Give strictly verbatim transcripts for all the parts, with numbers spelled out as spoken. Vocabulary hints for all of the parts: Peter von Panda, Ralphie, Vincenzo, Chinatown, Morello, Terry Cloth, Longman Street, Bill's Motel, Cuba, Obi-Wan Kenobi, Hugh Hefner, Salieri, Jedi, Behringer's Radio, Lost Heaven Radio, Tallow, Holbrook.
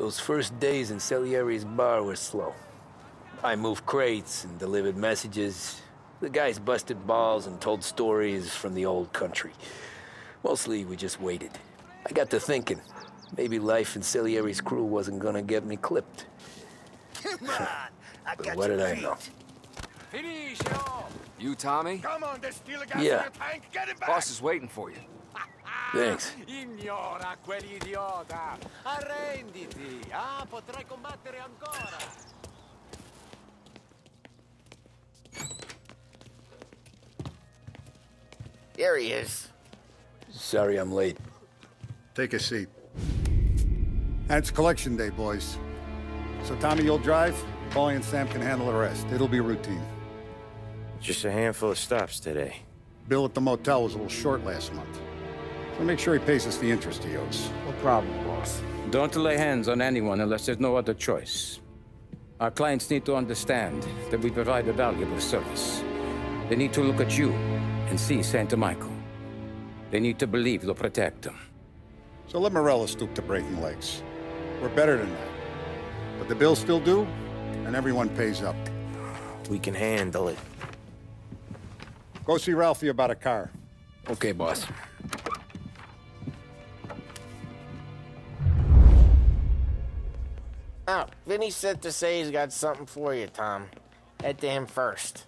Those first days in Salieri's bar were slow. I moved crates and delivered messages. The guys busted balls and told stories from the old country. Mostly, we just waited. I got to thinking, maybe life in Salieri's crew wasn't gonna get me clipped. Come on, I got you. But what did I know? Finish it off. You, Tommy? Come on, there's still a guy in the tank. Get him back. Boss is waiting for you. Thanks. Ignora quell'idiota. Arrenditi. Ah, potrai combattere ancora. There he is. Sorry I'm late. Take a seat. That's collection day, boys. So, Tommy, you'll drive. Paulie and Sam can handle the rest. It'll be routine. Just a handful of stops today. Bill at the motel was a little short last month. So make sure he pays us the interest he owes. No problem, boss. Don't lay hands on anyone unless there's no other choice. Our clients need to understand that we provide a valuable service. They need to look at you and see Santa Michael. They need to believe you'll protect them. So let Morello stoop to breaking legs. We're better than that. But the bills still due, and everyone pays up. We can handle it. Go see Ralphie about a car. Okay, boss. Oh, Vinny said to say he's got something for you, Tom. Head to him first.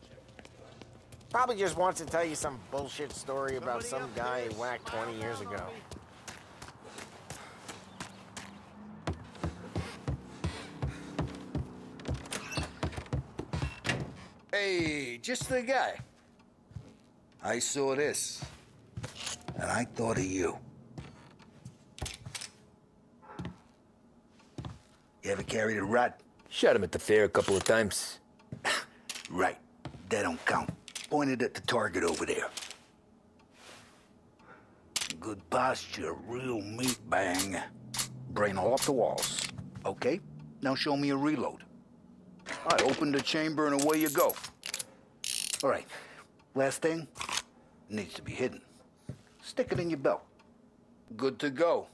Probably just wants to tell you some bullshit story about some guy he whacked twenty years ago. Hey, just the guy. I saw this, and I thought of you. You ever carried a rod? Shot him at the fair a couple of times. Right, that don't count. Pointed at the target over there. Good posture, real meat bang. Brain off the walls. Okay, now show me a reload. All right, open the chamber and away you go. All right, last thing needs to be hidden. Stick it in your belt. Good to go.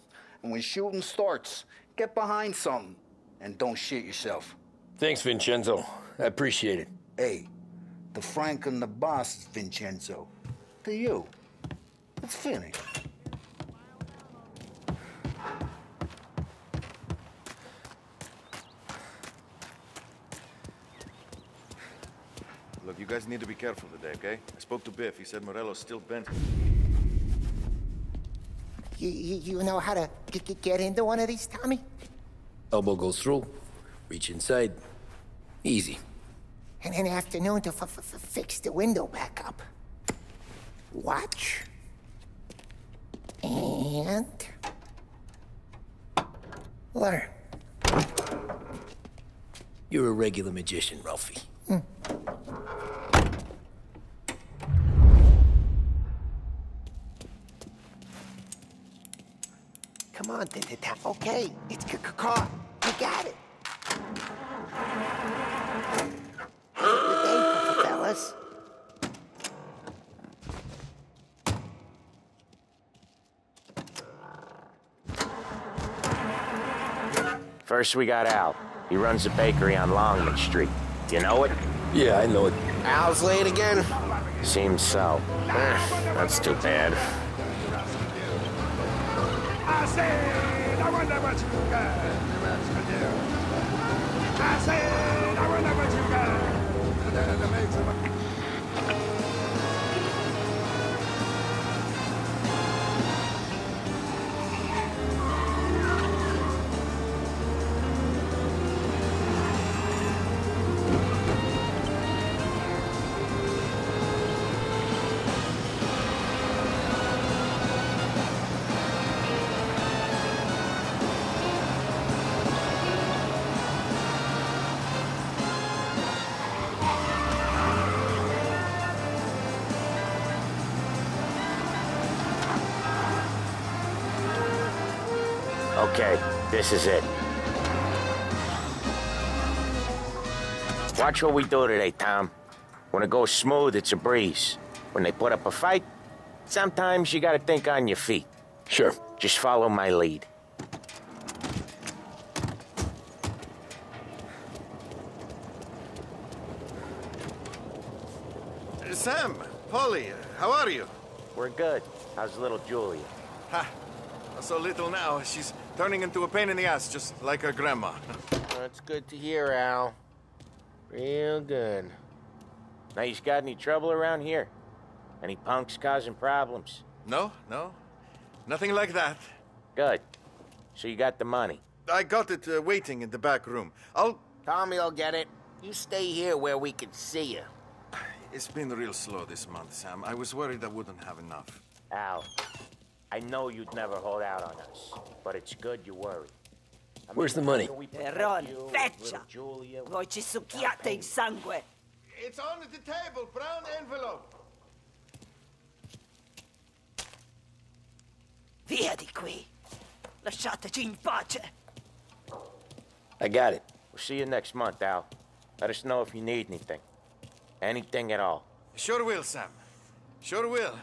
And when shooting starts, get behind something and don't shit yourself. Thanks, Vincenzo. I appreciate it. Hey. The Frank and the boss is Vincenzo. To you, it's Vinny. Look, you guys need to be careful today, okay? I spoke to Biff. He said Morello's still bent. You, you, you know how to get into one of these, Tommy? Elbow goes through. Reach inside. Easy. And in the afternoon to fix the window back up. Watch. And... learn. You're a regular magician, Ralphie. Hmm. Come on, okay, it's caught. You got it. First we got Al. He runs a bakery on Longman Street. You know it? Yeah, I know it. Al's late again? Seems so. Eh, that's too bad. I said I wonder what you got. I said I wonder what you got. Okay, this is it. Watch what we do today, Tom. When it goes smooth, it's a breeze. When they put up a fight, sometimes you gotta think on your feet. Sure. Just follow my lead. Sam, Polly, how are you? We're good. How's little Julia? Ha! So little now. She's turning into a pain in the ass, just like her grandma. That's good to hear, Al. Real good. Now, you got any trouble around here? Any punks causing problems? No, no. Nothing like that. Good. So you got the money? I got it uh, waiting in the back room. I'll... Tommy will get it. You stay here where we can see you. It's been real slow this month, Sam. I was worried I wouldn't have enough. Al, I know you'd never hold out on us, but it's good you worried. I mean, where's the money? Ron, feccia! Voi ci succhiate in sangue! It's on the table, brown envelope! Via di qui! Lasciateci in pace! I got it. We'll see you next month, Al. Let us know if you need anything. Anything at all. Sure will, Sam. Sure will.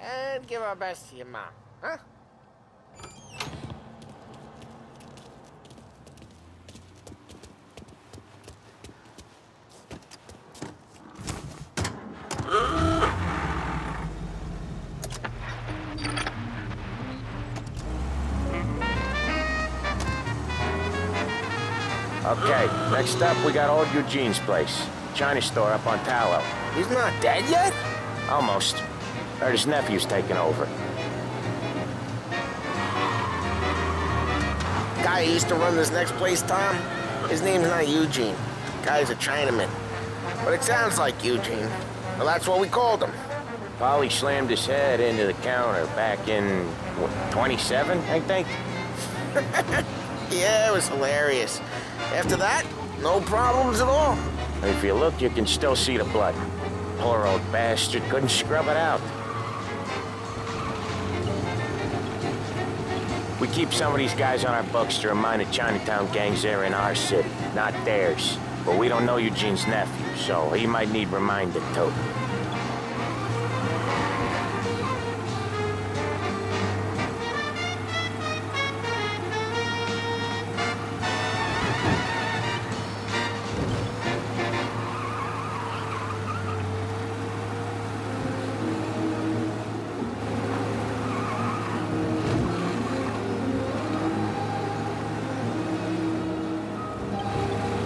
And give our best to your mom, huh? Okay, next up we got old Eugene's place. China store up on Tallow. He's not dead yet? Almost. Heard his nephew's taking over. Guy who used to run this next place, Tom? His name's not Eugene. Guy's a Chinaman. But it sounds like Eugene. Well, that's what we called him. Polly slammed his head into the counter back in, what, twenty-seven, I think? Yeah, it was hilarious. After that, no problems at all. If you look, you can still see the blood. Poor old bastard couldn't scrub it out. We keep some of these guys on our books to remind the Chinatown gangs they're in our city, not theirs. But we don't know Eugene's nephew, so he might need reminding too.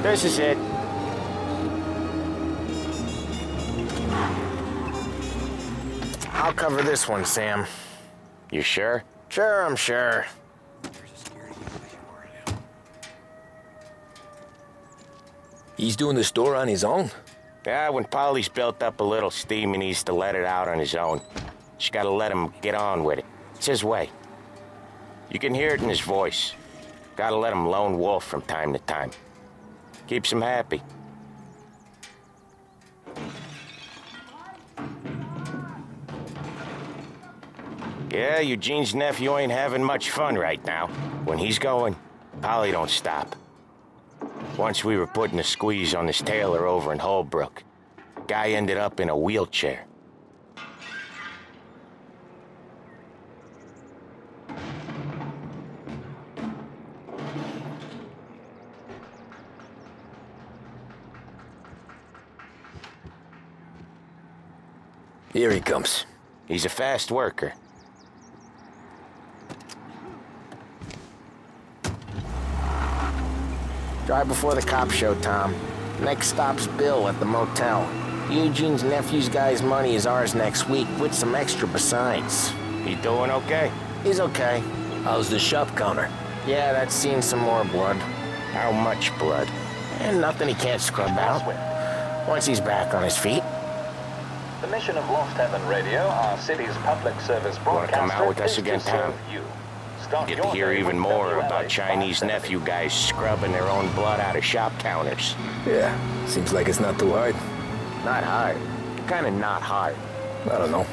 This is it. I'll cover this one, Sam. You sure? Sure, I'm sure. He's doing the store on his own? Yeah, when Polly's built up a little steam, he needs to let it out on his own. Just gotta let him get on with it. It's his way. You can hear it in his voice. Gotta let him lone wolf from time to time. Keeps him happy. Yeah, Eugene's nephew ain't having much fun right now. When he's going, Polly don't stop. Once we were putting a squeeze on this tailor over in Holbrook. Guy ended up in a wheelchair. Here he comes. He's a fast worker. Drive before the cop show, Tom. Next stop's Bill at the motel. Eugene's nephew's guy's money is ours next week, with some extra besides. He doing okay? He's okay. How's the shop counter? Yeah, that's seen some more blood. How much blood? And nothing he can't scrub out with. Once he's back on his feet. The mission of Lost Heaven Radio, our city's public service broadcaster, come out with us again, Tom? You get to hear even more about Chinese nephew guys scrubbing their own blood out of shop counters. Yeah, seems like it's not too hard. Not hard. Kind of not hard. I don't know.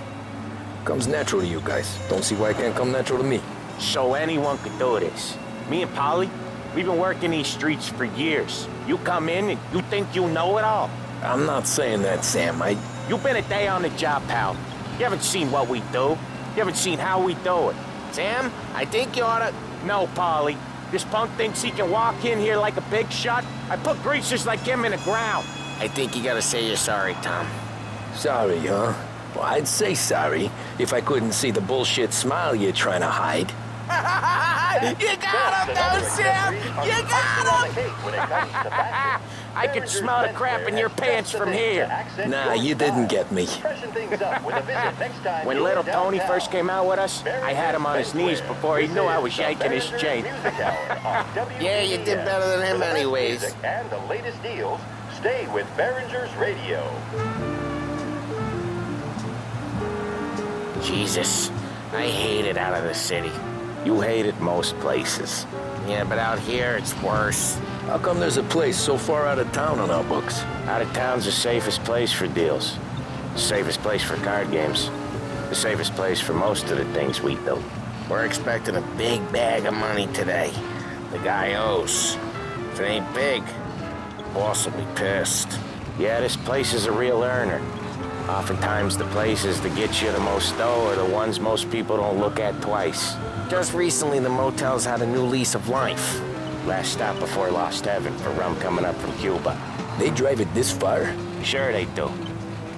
Comes natural to you guys. Don't see why it can't come natural to me. So anyone could do this. Me and Polly, we've been working these streets for years. You come in and you think you know it all. I'm not saying that, Sam. I... You've been a day on the job, pal. You haven't seen what we do. You haven't seen how we do it. Sam, I think you ought to... No, Polly. This punk thinks he can walk in here like a big shot. I put greasers like him in the ground. I think you gotta say you're sorry, Tom. Sorry, huh? Well, I'd say sorry if I couldn't see the bullshit smile you're trying to hide. You got him, though, Sam! You got him! I could smell the crap in your pants from here. Nah, you didn't get me. When Little Tony first came out with us, I had him on his knees before he knew I was yanking his chain. Yeah, you did better than him anyways. And the latest deals, stay with Behringer's Radio. Jesus, I hate it out of the city. You hate it most places. Yeah, but out here, it's worse. How come there's a place so far out of town on our books? Out of town's the safest place for deals. The safest place for card games. The safest place for most of the things we do. We're expecting a big bag of money today. The guy owes. If it ain't big, the boss will be pissed. Yeah, this place is a real earner. Oftentimes, the places that get you the most dough are the ones most people don't look at twice. Just recently, the motel's had a new lease of life. Last stop before Lost Heaven for rum coming up from Cuba. They drive it this far? Sure they do.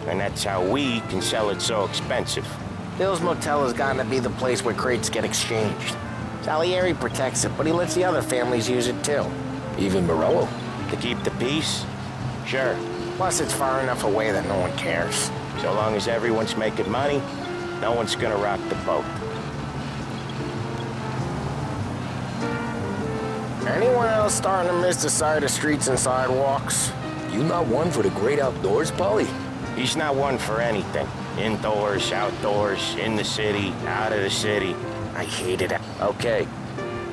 And that's how we can sell it so expensive. Bill's Motel has gotten to be the place where crates get exchanged. Salieri protects it, but he lets the other families use it too. Even Morello? To keep the peace? Sure. Plus, it's far enough away that no one cares. So long as everyone's making money, no one's gonna rock the boat. Anyone else starting to miss the side of streets and sidewalks? You not one for the great outdoors, Polly? He's not one for anything. Indoors, outdoors, in the city, out of the city. I hate it. Okay,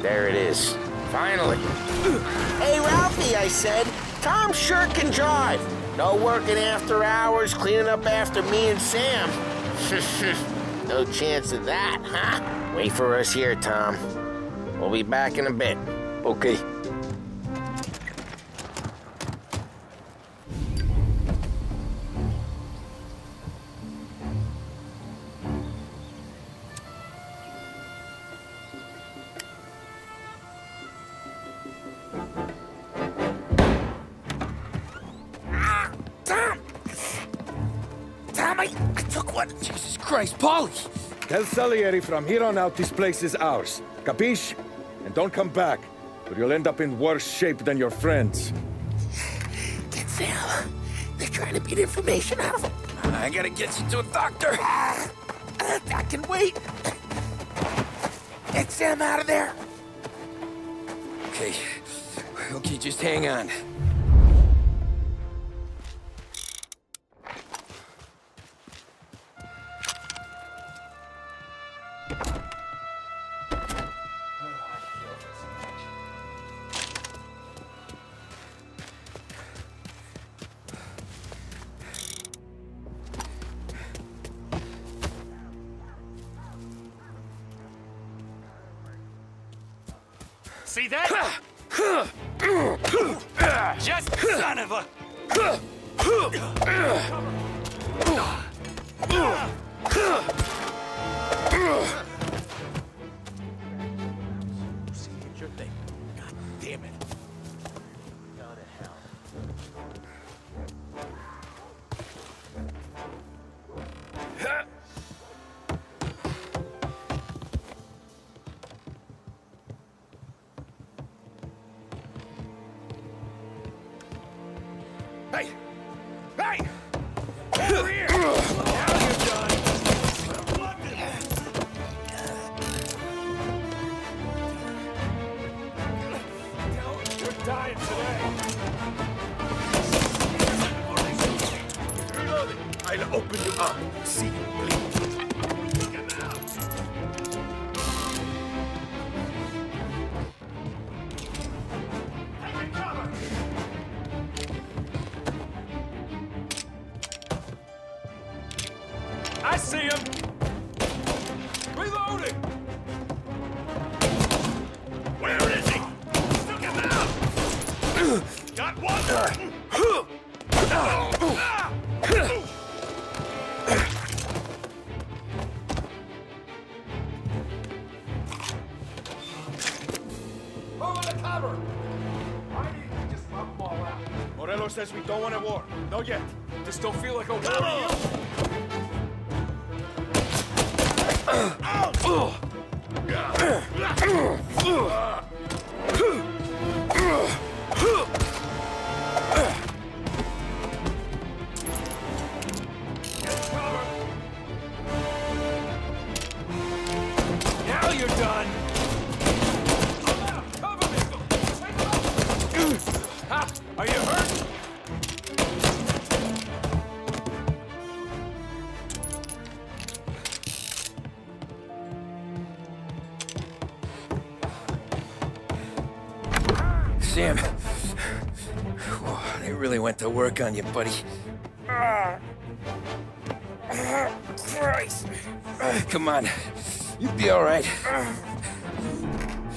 there it is. Finally. Hey, Ralphie, I said, Tom sure can drive. No working after hours, cleaning up after me and Sam. No chance of that, huh? Wait for us here, Tom. We'll be back in a bit. Okay. Ah, Tom! Tom, I, I took one. Jesus Christ, Polly! Tell Salieri from here on out this place is ours. Capiche? And don't come back. But you'll end up in worse shape than your friends. Get Sam. They're trying to beat information out of him. I gotta get you to a doctor. Uh, I can wait. Get Sam out of there. Okay. Okay, just hang on. See that? Just son of a... See, it's your thing. God damn it. Go to hell. I'll open you up. See you bleed. Come out. Take cover. I see him. Reloading. Where is he? Took him out. Got one. Oh. Says we don't want a war. Not yet. Just don't feel like a warrior. You're done. Cover me. Take off. Ha! Are you hurt? Sam, whoa, they really went to work on you, buddy. Uh, uh, Christ. Uh, come on. You'll be all right.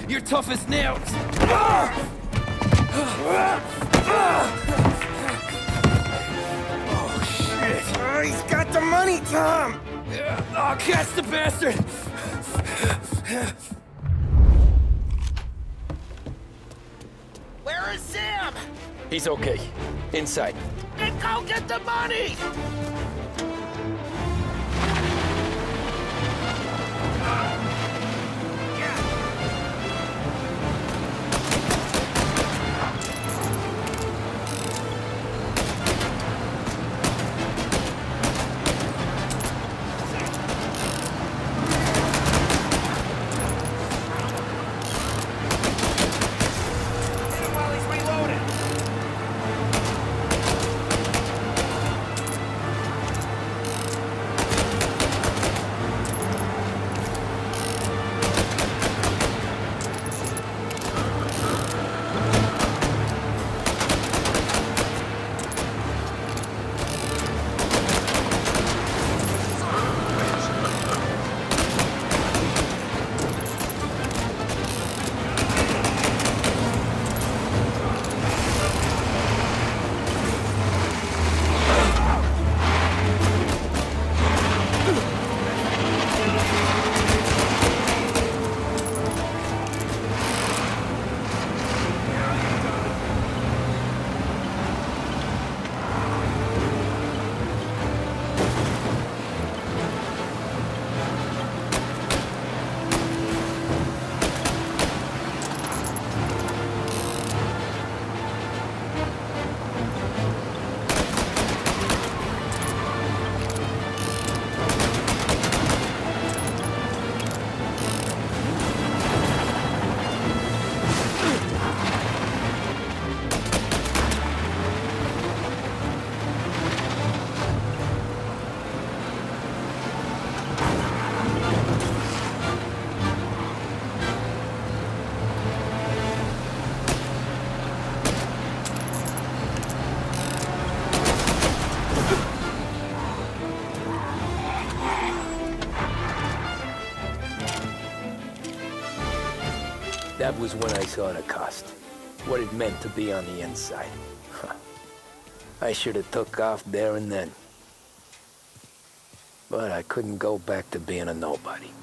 You're tough as nails. Oh, shit. Uh, he's got the money, Tom. I'll catch the bastard. Where is Sam? He's okay. Inside. Then go get the money! That was when I saw the cost, what it meant to be on the inside. Huh. I should have took off there and then. But I couldn't go back to being a nobody.